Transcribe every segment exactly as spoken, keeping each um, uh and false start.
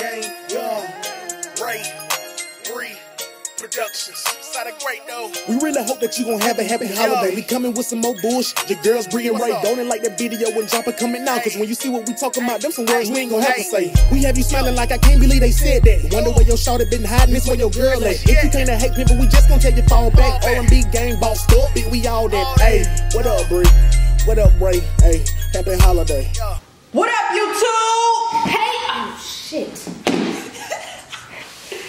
Game Boss, Rae, Brie Productions. Sounded great though. We really hope that you gon' have a happy holiday. We coming with some more bullshit. Your girls Brie and Rae. Don't like that video and drop it coming now. Cause when you see what we talking about, them some words we ain't gon' have to say. We have you smiling like I can't believe they said that. Wonder where your shawty been hiding, this where your girl at. If you can't hate people, we just gon' take your phone back. O M B Game Boss, stop it, we all that. Hey, what up Brie? What up Rae? Hey, happy holiday. What up YouTube? Hey! Oh shit.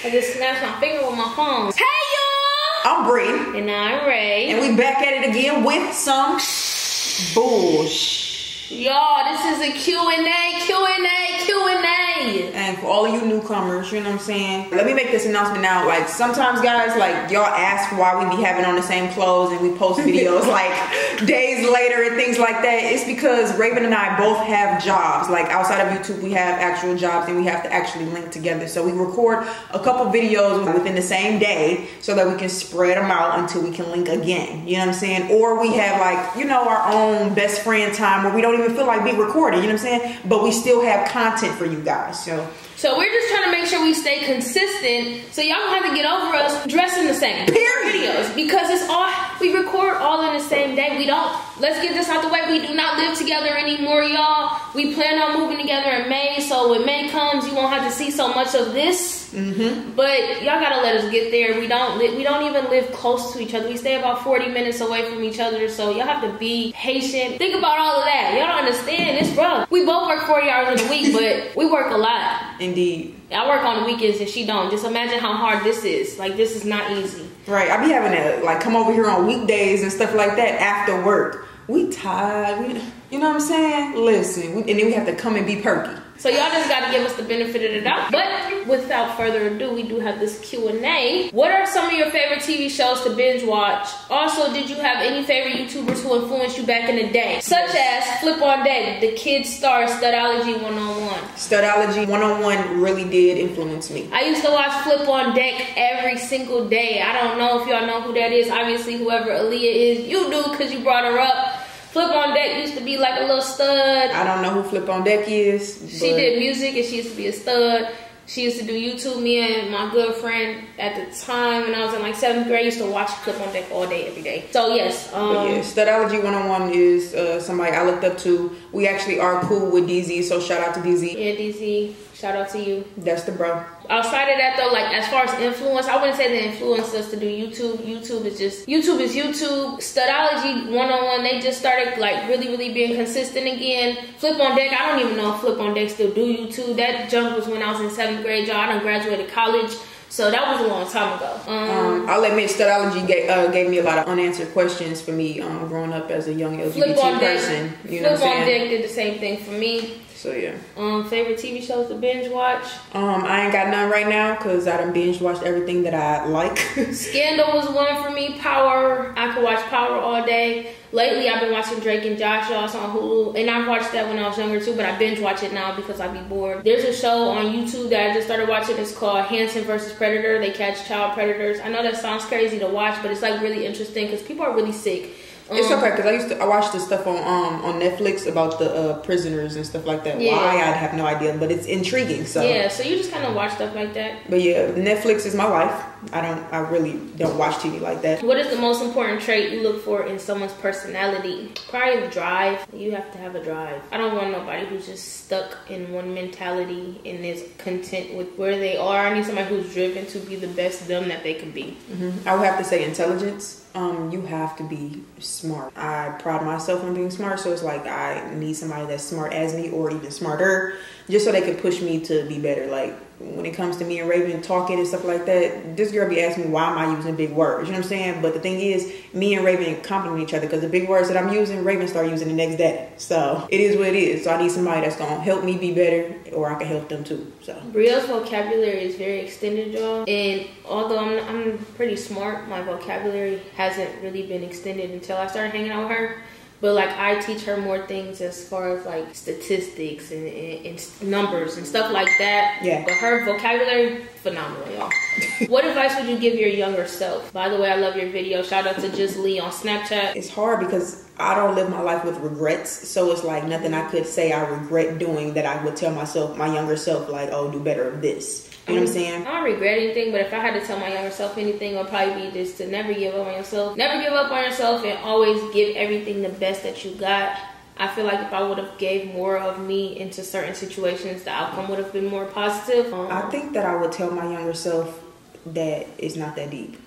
I just snapped my finger with my phone. Hey y'all! I'm Brie. And I'm Rae. And we back at it again with some bullsh. Y'all, this is a Q and A, Q and A, Q and A. And for all of you newcomers, you know what I'm saying? Let me make this announcement now. Like, sometimes guys, like, y'all ask why we be having on the same clothes and we post videos like days later and things like that. It's because Raven and I both have jobs. Like, outside of YouTube, we have actual jobs and we have to actually link together. So we record a couple videos within the same day so that we can spread them out until we can link again. You know what I'm saying? Or we have, like, you know, our own best friend time where we don't even feel like we recorded. You know what I'm saying? But we still have content for you guys. So So we're just trying to make sure we stay consistent so y'all don't have to get over us dressing the same. Period. Videos. Because it's all, we record all in the same day. We don't, let's get this out the way. We do not live together anymore, y'all. We plan on moving together in May. So when May comes, you won't have to see so much of this. Mm-hmm. But y'all gotta let us get there. We don't li we don't even live close to each other. We stay about forty minutes away from each other. So y'all have to be patient. Think about all of that. Y'all don't understand. It's rough. We both work forty hours in a week, but we work a lot. Indeed. I work on the weekends and she don't. Just imagine how hard this is. Like, this is not easy. Right. I be having to, like, come over here on weekdays and stuff like that after work. We tired. We, you know what I'm saying? Listen. We, and then we have to come and be perky. So y'all just got to give us the benefit of the doubt. But without further ado, we do have this Q and A. What are some of your favorite T V shows to binge watch? Also, did you have any favorite YouTubers who influenced you back in the day? Such as Flip On Deck, the kids star, Studology one oh one. Studology one oh one really did influence me. I used to watch Flip On Deck every single day. I don't know if y'all know who that is. Obviously, whoever Aaliyah is, you do because you brought her up. Flip On Deck used to be like a little stud. I don't know who Flip On Deck is. She did music and she used to be a stud. She used to do YouTube. Me and my good friend at the time when I was in like seventh grade used to watch Flip On Deck all day, every day. So yes. Um, yeah, Studology one oh one is uh, somebody I looked up to. We actually are cool with D Z, so shout out to D Z. Yeah, D Z. Shout out to you. That's the bro. Outside of that though, like as far as influence, I wouldn't say they influenced us to do YouTube. YouTube is just, YouTube is YouTube. Studology one oh one, they just started like really, really being consistent again. Flip On Deck, I don't even know if Flip On Deck still do YouTube. That junk was when I was in seventh grade, y'all. I done graduated college. So that was a long time ago. Um, um, I'll admit, Studology gave, uh, gave me a lot of unanswered questions for me um, growing up as a young L G B T Flip on person. Deck. You know Flip what I'm On Deck did the same thing for me. So yeah. Um, favorite T V shows to binge watch? Um, I ain't got none right now because I done binge watched everything that I like. Scandal was one for me. Power. I could watch Power all day. Lately, I've been watching Drake and Josh Ross on Hulu, and I watched that when I was younger too, but I binge watch it now because I be bored. There's a show on YouTube that I just started watching. It's called Hanson versus Predator. They catch child predators. I know that sounds crazy to watch, but it's like really interesting because people are really sick. Um, it's okay because I used to I watched the stuff on um on Netflix about the uh, prisoners and stuff like that. Yeah. Why I have no idea, but it's intriguing. So yeah, so you just kind of watch stuff like that. But yeah, Netflix is my life. I don't I really don't watch T V like that. What is the most important trait you look for in someone's personality? Probably drive. You have to have a drive. I don't want nobody who's just stuck in one mentality and is content with where they are. I need somebody who's driven to be the best them that they can be. Mm-hmm. I would have to say intelligence. Um, you have to be smart. I pride myself on being smart, so it's like I need somebody that's smart as me or even smarter, just so they can push me to be better. Like when it comes to me and Raven talking and stuff like that, this girl be asking me why am I using big words? You know what I'm saying? But the thing is, me and Raven compliment each other because the big words that I'm using, Raven start using the next day. So it is what it is. So I need somebody that's gonna help me be better, or I can help them too. So Brielle's vocabulary is very extended, y'all. And although I'm I'm pretty smart, my vocabulary has hasn't really been extended until I started hanging out with her. But like I teach her more things as far as like statistics and, and, and numbers and stuff like that. Yeah. But her vocabulary, phenomenal, y'all. What advice would you give your younger self? By the way, I love your video. Shout out to Jis Lee on Snapchat. It's hard because I don't live my life with regrets. So it's like nothing I could say I regret doing that I would tell myself, my younger self, like, oh, do better of this. You know what I'm saying? I don't regret anything, but if I had to tell my younger self anything, it would probably be just to never give up on yourself. Never give up on yourself and always give everything the best that you got. I feel like if I would have gave more of me into certain situations, the outcome would have been more positive. Um, I think that I would tell my younger self that it's not that deep.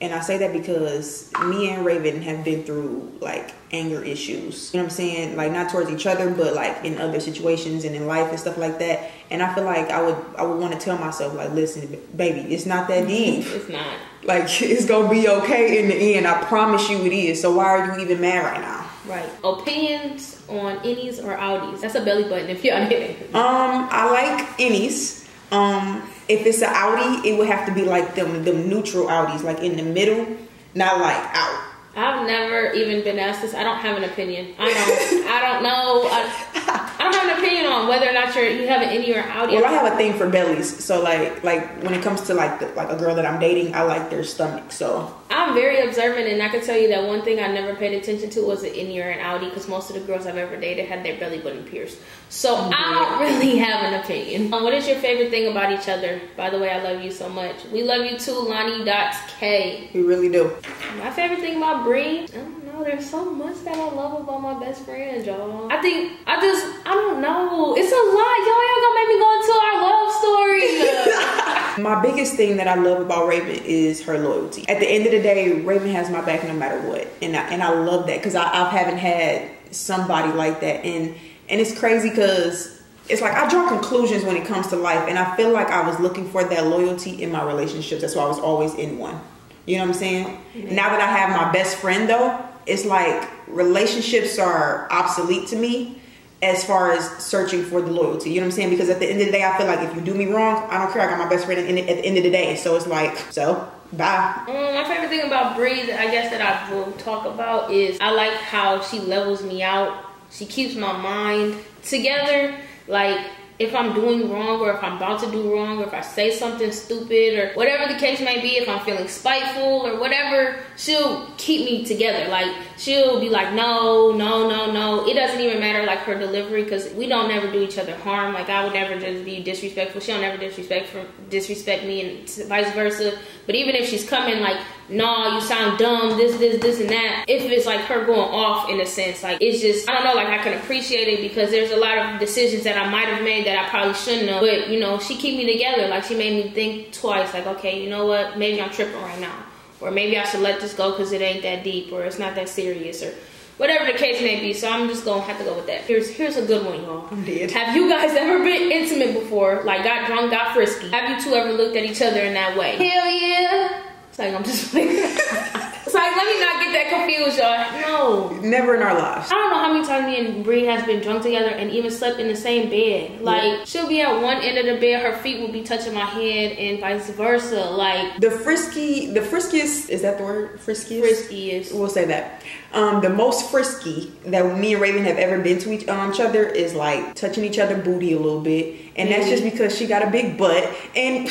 And I say that because me and Raven have been through like anger issues, you know what I'm saying? Like not towards each other, but like in other situations and in life and stuff like that. And I feel like I would I would want to tell myself like, listen, baby, it's not that deep. It's not. Like it's gonna be okay in the end. I promise you it is. So why are you even mad right now? Right. Opinions on innies or outies? That's a belly button if y'all did it. Um, I like innies. Um, if it's an outie, it would have to be like them, them neutral outies, like in the middle, not like out. I've never even been asked this. I don't have an opinion. I don't, I don't know. I, I don't have an opinion on whether or not you're, you have an innie or outie. Well, I have a thing for bellies. So like, like when it comes to like, the, like a girl that I'm dating, I like their stomach. So I'm very observant, and I can tell you that one thing I never paid attention to was an innie or an outie, because most of the girls I've ever dated had their belly button pierced. So mm-hmm. I don't really have an opinion. Um, what is your favorite thing about each other? By the way, I love you so much. We love you too, Lonnie.K. We really do. My favorite thing about Brie, I don't know, there's so much that I love about my best friend, y'all. I think, I just, I don't know. It's a lot, y'all. Y'all gonna make me go into our love story. My biggest thing that I love about Raven is her loyalty. At the end of the day, Raven has my back no matter what. And I, and I love that, because I, I haven't had somebody like that. And, and it's crazy because it's like I draw conclusions when it comes to life. And I feel like I was looking for that loyalty in my relationships. That's why I was always in one. You know what I'm saying? Mm-hmm. Now that I have my best friend though, it's like relationships are obsolete to me as far as searching for the loyalty. You know what I'm saying? Because at the end of the day, I feel like if you do me wrong, I don't care. I got my best friend at the end of the day. So it's like, so bye. Um, my favorite thing about Brie, I guess that I will talk about is I like how she levels me out. She keeps my mind together. Like, if I'm doing wrong, or if I'm about to do wrong, or if I say something stupid, or whatever the case may be, if I'm feeling spiteful or whatever, she'll keep me together. Like, she'll be like, no, no, no, no. It doesn't even matter, like, her delivery, because we don't ever do each other harm. Like, I would never just be disrespectful. She don't ever disrespect for, disrespect me, and vice versa. But even if she's coming, like, no, you sound dumb, this, this, this, and that. If it's, like, her going off, in a sense, like, it's just, I don't know, like, I can appreciate it, because there's a lot of decisions that I might have made that I probably shouldn't have, but you know, she keep me together. Like, she made me think twice, like, okay, you know what, maybe I'm tripping right now, or maybe I should let this go because it ain't that deep, or it's not that serious, or whatever the case may be. So I'm just gonna have to go with that. Here's here's a good one, y'all. I'm dead. Have you guys ever been intimate before? Like, got drunk, got frisky? Have you two ever looked at each other in that way? Hell yeah. It's like, I'm just like it's like, let me not get that confused, y'all. No. Never in our lives. I don't know how many times me and Brie has been drunk together and even slept in the same bed. Like, yeah. She'll be at one end of the bed, her feet will be touching my head, and vice versa. Like, the frisky, the friskiest, is that the word? Friskiest? Friskiest. We'll say that. Um, the most frisky that me and Raven have ever been to each, um, each other is like touching each other booty a little bit. And mm-hmm. that's just because she got a big butt. And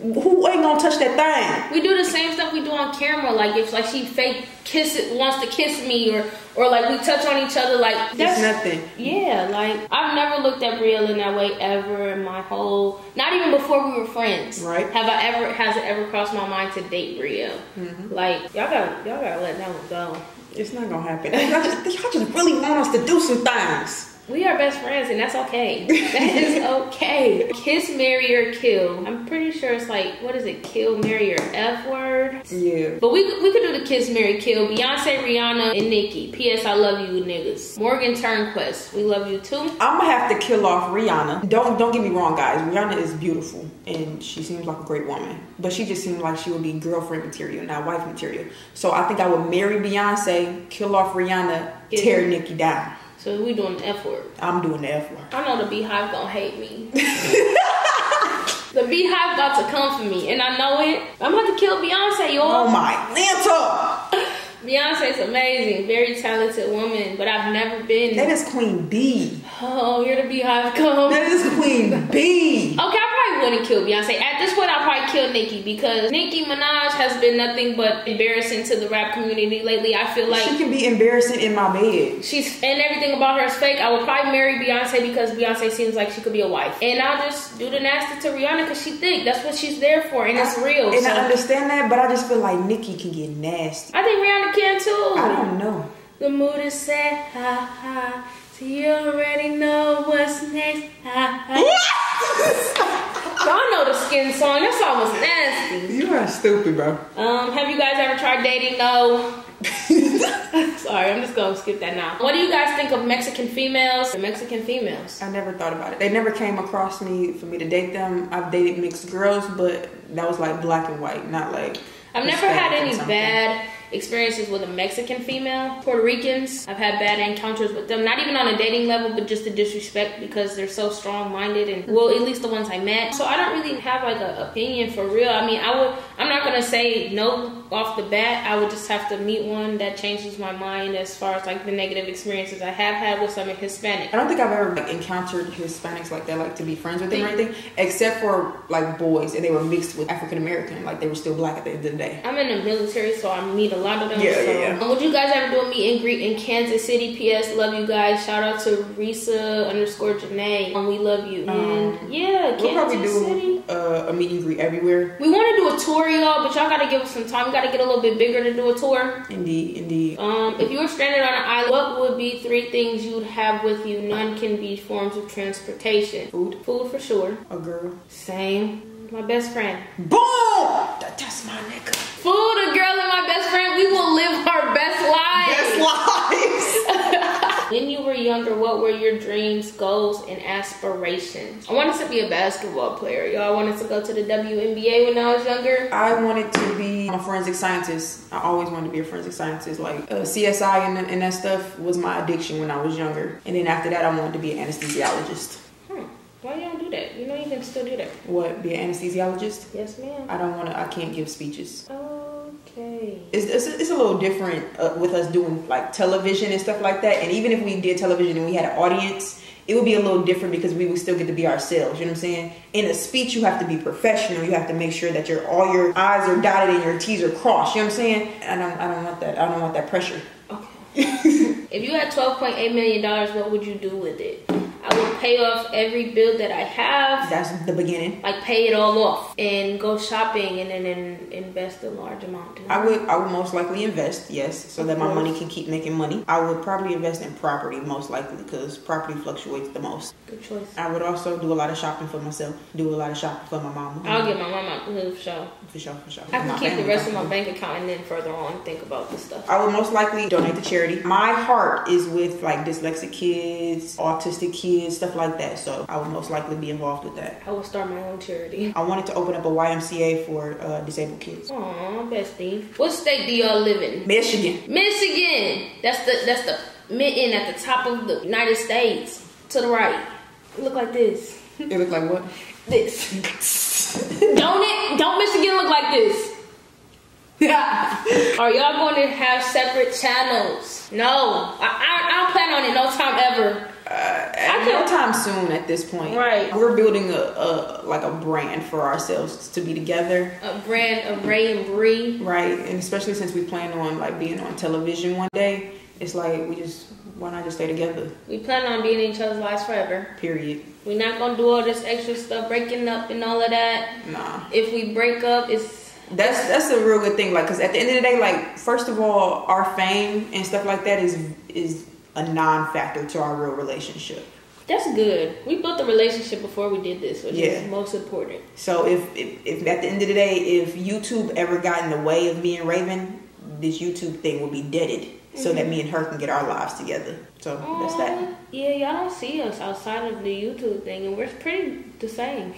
who ain't gonna touch that thing? We do the same stuff we do on camera. Like, if like she fake kiss it, wants to kiss me, or or like we touch on each other, like that's nothing. Yeah, like I've never looked at Brielle in that way ever in my whole. Not even before we were friends. Right? Have I ever? Has it ever crossed my mind to date Brielle? Mm-hmm. Like y'all gotta y'all gotta let that one go. It's not gonna happen. Y'all just, y'all just really want us to do some things. We are best friends, and that's okay. That is okay. Kiss, marry, or kill. I'm pretty sure it's like, what is it? Kill, marry, or F word? Yeah. But we, we could do the kiss, marry, kill. Beyonce, Rihanna, and Nicki. P S. I love you, niggas. Morgan Turnquist. We love you, too. I'm gonna have to kill off Rihanna. Don't, don't get me wrong, guys. Rihanna is beautiful, and she seems like a great woman. But she just seemed like she would be girlfriend material, not wife material. So I think I would marry Beyonce, kill off Rihanna, get tear Nicki down. So we doing the F word. I'm doing the F word. I know the Beehive gonna hate me. The Beehive about to come for me, and I know it. I'm about to kill Beyonce, y'all. Oh my Lanta! Beyonce's amazing, very talented woman, but I've never been. That is Queen B. Oh, you're the Beehive come. That is Queen B. Okay, I probably wouldn't kill Beyonce. At this point, I'll probably kill Nicki, because Nicki Minaj has been nothing but embarrassing to the rap community lately. I feel like she can be embarrassing in my bed. She's and everything about her is fake. I would probably marry Beyonce because Beyonce seems like she could be a wife, and I'll just do the nasty to Rihanna because she thick. That's what she's there for, and I, it's real. And so. I understand that, but I just feel like Nicki can get nasty. I think Rihanna can too. I don't know. The mood is set, ha ha. So you already know what's next, ha ha. Y'all know the Skin song. That song was nasty. You are stupid, bro. Um, have you guys ever tried dating? No. Sorry, I'm just gonna skip that now. What do you guys think of Mexican females? The Mexican females. I never thought about it. They never came across me for me to date them. I've dated mixed girls, but that was like black and white, not like. I've never had any bad experiences with a Mexican female. Puerto Ricans, I've had bad encounters with them. Not even on a dating level, but just the disrespect because they're so strong-minded, and well, at least the ones I met. So I don't really have like an opinion for real. I mean, I would, I'm not gonna say no off the bat. I would just have to meet one that changes my mind as far as like the negative experiences I have had with some Hispanic. I don't think I've ever like encountered Hispanics like that, like to be friends with them or anything, except for like boys, and they were mixed with African American, like they were still black at the end of the day. I'm in the military, so I meet a lot of them. Yeah, so. yeah, yeah. Would you guys ever do a meet and greet in Kansas City? P S Love you guys. Shout out to Risa underscore Janae. Um, we love you. Um, and yeah, we'll Kansas probably do City. Uh, a meet and greet everywhere. We want to do a tour, y'all, but y'all got to give us some time. We got to get a little bit bigger to do a tour. Indeed, indeed. Um, if you were stranded on an island, what would be three things you'd have with you? None can be forms of transportation. Food. Food for sure. A girl. Same. My best friend. Boom! That, that's my nigga. Food, a girl, and my best friend. We will live our best lives. Best lives. When you were younger, what were your dreams, goals, and aspirations? I wanted to be a basketball player, y'all. I wanted to go to the W N B A when I was younger. I wanted to be a forensic scientist. I always wanted to be a forensic scientist. Like uh, C S I and, and that stuff was my addiction when I was younger. And then after that, I wanted to be an anesthesiologist. Why you don't do that? You know you can still do that. What, be an anesthesiologist? Yes, ma'am. I don't want to, I can't give speeches. Okay. It's, it's, it's a little different uh, with us doing like television and stuff like that. And even if we did television and we had an audience, it would be a little different because we would still get to be ourselves. You know what I'm saying? In a speech, you have to be professional. You have to make sure that your all your I's are dotted and your T's are crossed. You know what I'm saying? I don't, I don't want that. I don't want that pressure. Okay. If you had twelve point eight million dollars, what would you do with it? I would pay off every bill that I have. That's the beginning. Like pay it all off and go shopping and then and invest a large amount. I would I would most likely invest, yes, so that my money can keep making money. I would probably invest in property most likely because property fluctuates the most. Good choice. I would also do a lot of shopping for myself. Do a lot of shopping for my mama. I'll get my mama out the hood for sure. For sure, for sure. I can keep the rest of my bank account and then further on think about this stuff. I would most likely donate to charity. My heart is with like dyslexic kids, autistic kids, stuff like that, so I would most likely be involved with that. I will start my own charity. I wanted to open up a Y M C A for uh, disabled kids. Aww, bestie. What state do y'all live in? Michigan. Michigan! That's the, that's the mitten at the top of the United States. To the right. It look like this. It look like what? This. Don't it? Don't Michigan look like this? Are y'all going to have separate channels? No. I, I, I don't plan on it no time ever. Uh, at no time soon at this point. Right. We're building a, a like a brand for ourselves to be together. A brand of Rae and Brie. Right. And especially since we plan on like being on television one day, it's like we just, why not just stay together? We plan on being in each other's lives forever. Period. We're not going to do all this extra stuff, breaking up and all of that. Nah. If we break up, it's... That's that's a real good thing, like, because at the end of the day, like, first of all, our fame and stuff like that is is a non-factor to our real relationship. That's good. We built the relationship before we did this, which yeah. is most important. So if, if if at the end of the day, if YouTube ever got in the way of me and Raven, this YouTube thing would be deaded. So mm-hmm. that me and her can get our lives together. So um, that's that. Yeah, y'all don't see us outside of the YouTube thing, and we're pretty the same.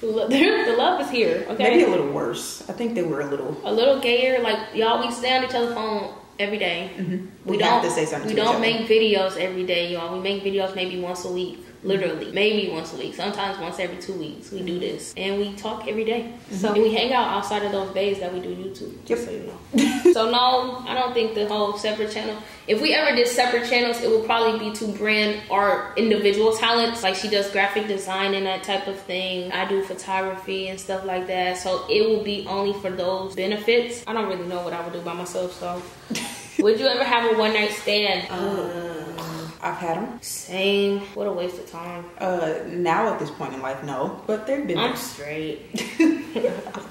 The love is here, okay? Maybe a little worse. I think they were a little... A little gayer. Like, y'all, we stay on each other's phone every day. Mm-hmm. We, we don't have to say something We to don't each other. Make videos every day, y'all. We make videos maybe once a week. literally. Maybe once a week, sometimes once every two weeks we do this. And we talk every day. So and we hang out outside of those days that we do YouTube, just so you know. So no, I don't think the whole separate channel, if we ever did separate channels, it would probably be to brand our individual talents. Like she does graphic design and that type of thing. I do photography and stuff like that. So it will be only for those benefits. I don't really know what I would do by myself, so. Would you ever have a one night stand? Uh, I've had them. Same. What a waste of time. Uh, now at this point in life, no. But they've been. I'm straight.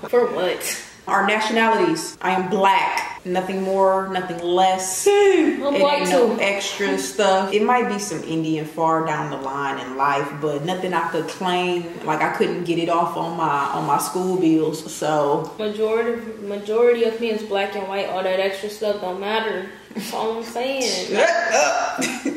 For what? Our nationalities. I am black. Nothing more, nothing less. I'm it black ain't too. No extra stuff. It might be some Indian far down the line in life, but nothing I could claim. Like I couldn't get it off on my on my school bills. So majority majority of me is black and white. All that extra stuff don't matter. That's all I'm saying.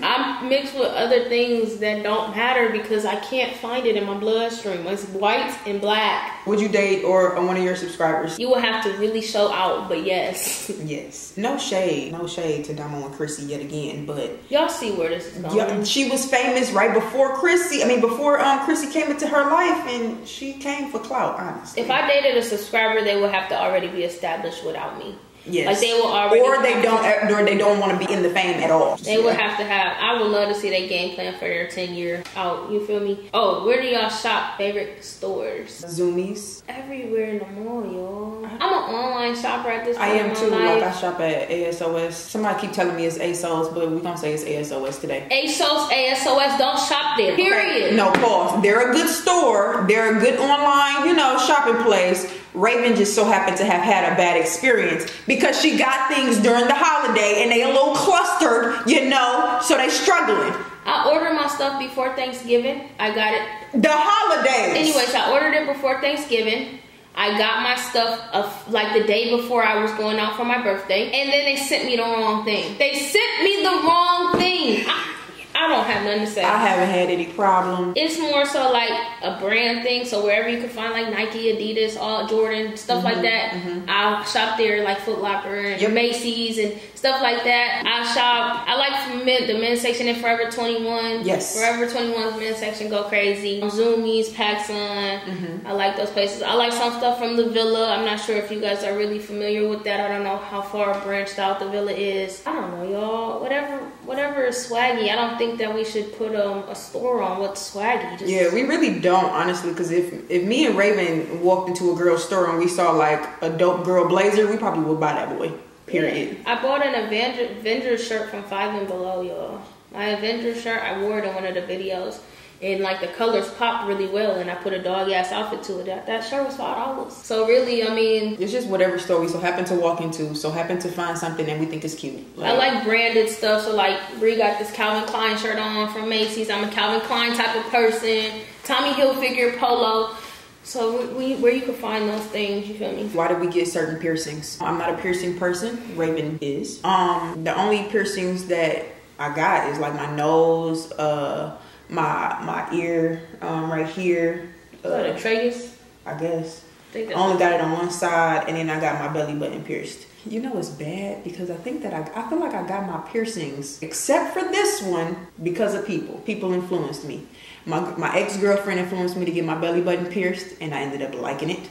I'm mixed with other things that don't matter because I can't find it in my bloodstream. It's white and black. Would you date or one of your subscribers? You would have to really show out, but yes. Yes. No shade. No shade to Damo and Chrissy yet again, but y'all see where this is going. She was famous right before Chrissy. I mean, before um, Chrissy came into her life, and she came for clout, honestly. If I dated a subscriber, they would have to already be established without me. Yes. Like they will already or they don't or they don't want to be in the fame at all. They yeah. would have to have. I would love to see that game plan for their ten year out. You feel me? Oh, where do y'all shop favorite stores? Zoomies. Everywhere in the mall, y'all. I'm an online shopper at this point. I am too. Like I shop at A S O S. Somebody keep telling me it's ASOS, but we're gonna say it's A S O S today. ASOS, A S O S, don't shop there. Period. Okay. No, pause. They're a good store. They're a good online, you know, shopping place. Raven just so happened to have had a bad experience because she got things during the holiday and they a little clustered, you know, so they struggling. I ordered my stuff before Thanksgiving. I got it. The holidays. Anyways, I ordered it before Thanksgiving. I got my stuff of, like the day before I was going out for my birthday. And then they sent me the wrong thing. They sent me the wrong thing. I I don't have nothing to say. I haven't had any problem. It's more so like a brand thing. So wherever you can find like Nike, Adidas, all Jordan, stuff mm-hmm, like that. Mm-hmm. I'll shop there like Foot Locker and yep. Macy's and stuff like that. I'll shop. I like men, the men's section in Forever twenty-one. Yes. Forever twenty-one's men's section go crazy. Zoomies, PacSun. Mm-hmm. I like those places. I like some stuff from the Villa. I'm not sure if you guys are really familiar with that. I don't know how far branched out the Villa is. I don't know, y'all. Whatever, whatever is swaggy. I don't think that we should put um, a store on what's swaggy. Just yeah, we really don't, honestly, because if if me and Raven walked into a girl's store and we saw like a dope girl blazer, we probably would buy that boy, period. Yeah. I bought an Avenger, Avengers shirt from Five and Below, y'all. My Avengers shirt, I wore it in one of the videos. And like the colors popped really well, and I put a dog ass outfit to it. That, that shirt was five dollars. So really, I mean, it's just whatever store we so happen to walk into, so happen to find something that we think is cute. Like, I like branded stuff. So like, Brie got this Calvin Klein shirt on from Macy's. I'm a Calvin Klein type of person. Tommy Hilfiger polo. So we, we, where you can find those things, you feel me? Why do we get certain piercings? I'm not a piercing person. Raven is. Um, the only piercings that I got is like my nose. Uh. My my ear um, right here. Uh, what, a tragus? I guess. I only got it on one side, and then I got my belly button pierced. You know it's bad because I think that I, I feel like I got my piercings, except for this one, because of people. People influenced me. My, my ex-girlfriend influenced me to get my belly button pierced, and I ended up liking it.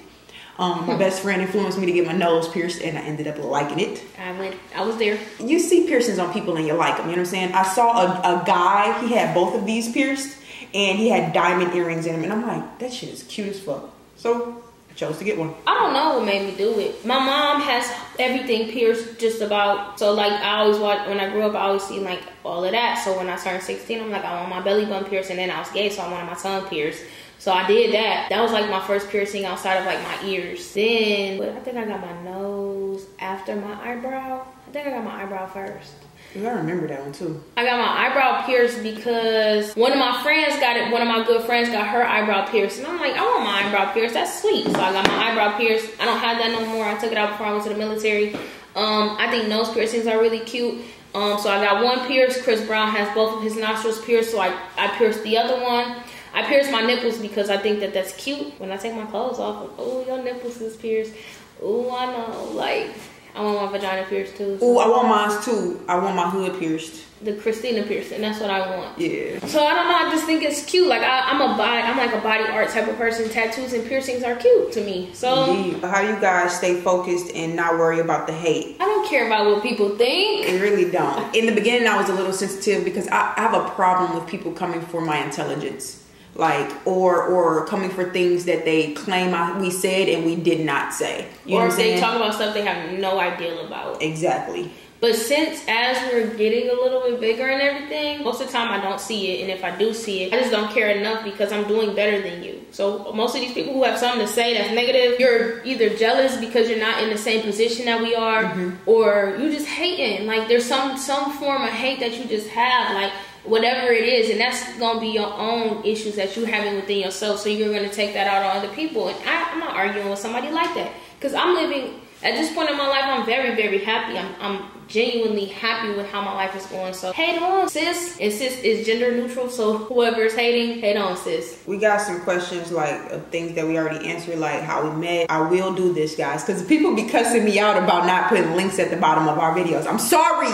Um, my best friend influenced me to get my nose pierced, and I ended up liking it. I went, I was there. You see piercings on people and you like them, you know what I'm saying? I saw a, a guy, he had both of these pierced, and he had diamond earrings in him, and I'm like, that shit is cute as fuck. So, I chose to get one. I don't know what made me do it. My mom has everything pierced just about, so like, I always watch, when I grew up, I always seen like all of that. So when I turned sixteen, I'm like, I want my belly button pierced, and then I was gay, so I wanted my tongue pierced. So I did that. That was like my first piercing outside of like my ears. Then, but I think I got my nose after my eyebrow. I think I got my eyebrow first. I remember that one too. I got my eyebrow pierced because one of my friends got it. One of my good friends got her eyebrow pierced. And I'm like, I want my eyebrow pierced. That's sweet. So I got my eyebrow pierced. I don't have that no more. I took it out before I went to the military. Um, I think nose piercings are really cute. Um, so I got one pierced. Chris Brown has both of his nostrils pierced. So I, I pierced the other one. I pierced my nipples because I think that that's cute. When I take my clothes off, oh, your nipples is pierced. Oh, I know. Like, I want my vagina pierced too. So oh, I want mine too. I want my hood pierced. The Christina piercing. That's what I want. Yeah. So I don't know. I just think it's cute. Like I, I'm a body. I'm like a body art type of person. Tattoos and piercings are cute to me. So indeed. How do you guys stay focused and not worry about the hate? I don't care about what people think. I really don't. In the beginning, I was a little sensitive because I, I have a problem with people coming for my intelligence. Like or or coming for things that they claim I, we said and we did not say. You or know if they saying? talk about stuff they have no idea about. Exactly. But since as we're getting a little bit bigger and everything, most of the time I don't see it. And if I do see it, I just don't care enough because I'm doing better than you. So most of these people who have something to say that's negative, you're either jealous because you're not in the same position that we are, mm-hmm. or you just hating. Like there's some, some form of hate that you just have. Like whatever it is, and that's gonna be your own issues that you're having within yourself. So you're gonna take that out on other people. And I, I'm not arguing with somebody like that because I'm living. At this point in my life, I'm very, very happy. I'm, I'm genuinely happy with how my life is going. So, hate on, sis. And sis is gender neutral, so whoever's hating, hate on, sis. We got some questions, like, of things that we already answered, like how we met. I will do this, guys, because people be cussing me out about not putting links at the bottom of our videos. I'm sorry.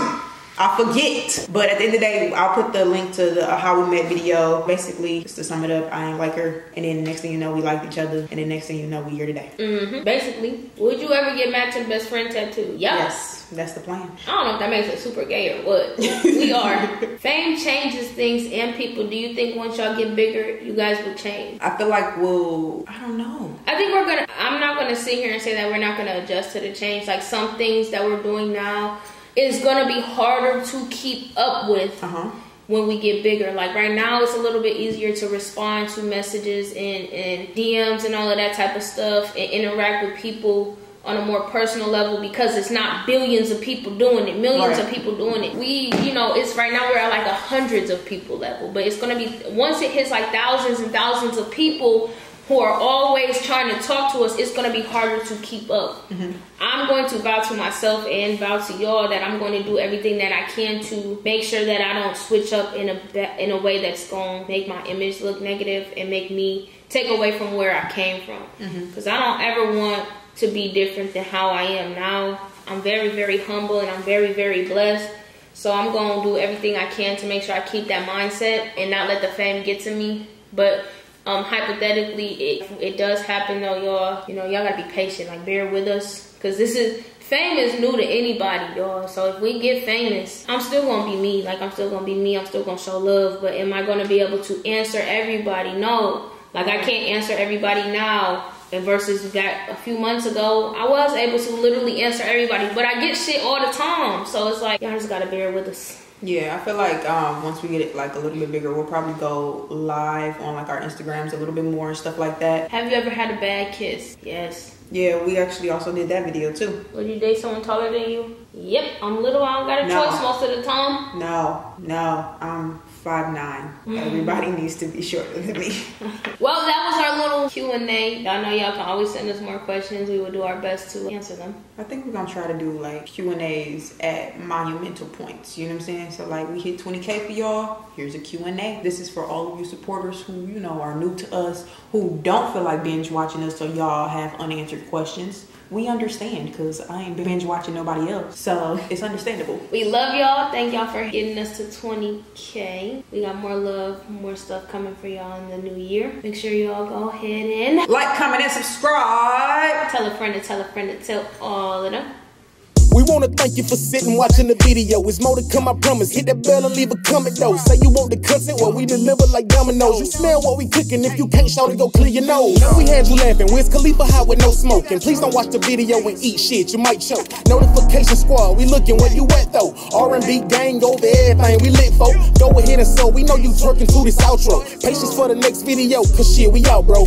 I forget. But at the end of the day, I'll put the link to the How We Met video. Basically, just to sum it up, I ain't like her. And then next thing you know, we liked each other. And then next thing you know, we here today. Mm-hmm. Basically, would you ever get matching best friend tattoo? Yeah. Yes, that's the plan. I don't know if that makes it super gay or what. We are. Fame changes things and people. Do you think once y'all get bigger, you guys will change? I feel like we'll, I don't know. I think we're gonna, I'm not gonna sit here and say that we're not gonna adjust to the change. Like some things that we're doing now, it's gonna be harder to keep up with uh-huh. when we get bigger. Like right now, it's a little bit easier to respond to messages and, and D Ms and all of that type of stuff and interact with people on a more personal level because it's not billions of people doing it, millions right. of people doing it. We, you know, it's right now we're at like a hundreds of people level, but it's gonna be, once it hits like thousands and thousands of people who are always trying to talk to us, it's gonna be harder to keep up. Mm-hmm. I'm going to vow to myself and vow to y'all that I'm going to do everything that I can to make sure that I don't switch up in a in a way that's gonna make my image look negative and make me take away from where I came from. Mm-hmm. Cause I don't ever want to be different than how I am now. I'm very, very humble and I'm very, very blessed. So I'm gonna do everything I can to make sure I keep that mindset and not let the fame get to me. But Um, hypothetically, it, it does happen though, y'all. You know, y'all gotta be patient. Like, bear with us. Because this is, fame is new to anybody, y'all. So if we get famous, I'm still gonna be me. Like, I'm still gonna be me. I'm still gonna show love. But am I gonna be able to answer everybody? No. Like, I can't answer everybody now. And versus that a few months ago, I was able to literally answer everybody. But I get shit all the time. So it's like, y'all just gotta bear with us. Yeah, I feel like um, once we get it like a little bit bigger, we'll probably go live on like our Instagrams a little bit more and stuff like that. Have you ever had a bad kiss? Yes. Yeah, we actually also did that video too. Would you date someone taller than you? Yep, I'm little. I don't got a no. choice most of the time. No, no, I'm five nine. Mm. Everybody needs to be shorter than me. Well, that was our little Q and A. Y'all know y'all can always send us more questions. We will do our best to answer them. I think we're gonna try to do like Q and A's at monumental points. You know what I'm saying? So like we hit twenty K for y'all. Here's a Q and A. This is for all of you supporters who, you know, are new to us, who don't feel like binge watching us, so y'all have unanswered questions. We understand because I ain't binge watching nobody else. So it's understandable. We love y'all. Thank y'all for getting us to twenty K. We got more love, more stuff coming for y'all in the new year. Make sure y'all go ahead and like, comment, and subscribe. Tell a friend to tell a friend to tell all of them. We want to thank you for sitting watching the video. It's more to come, I promise. Hit that bell and leave a comment though. Say you want the content, well we deliver like dominoes. You smell what we cooking, if you can't shout it, go clear your nose. We had you laughing, where's Khalifa hot with no smoking? Please don't watch the video and eat shit, you might choke. Notification squad, we looking where you at though. R and B gang over everything, we lit folk. Go ahead and so, we know you twerking to this outro. Patience for the next video, cause shit, we out bro.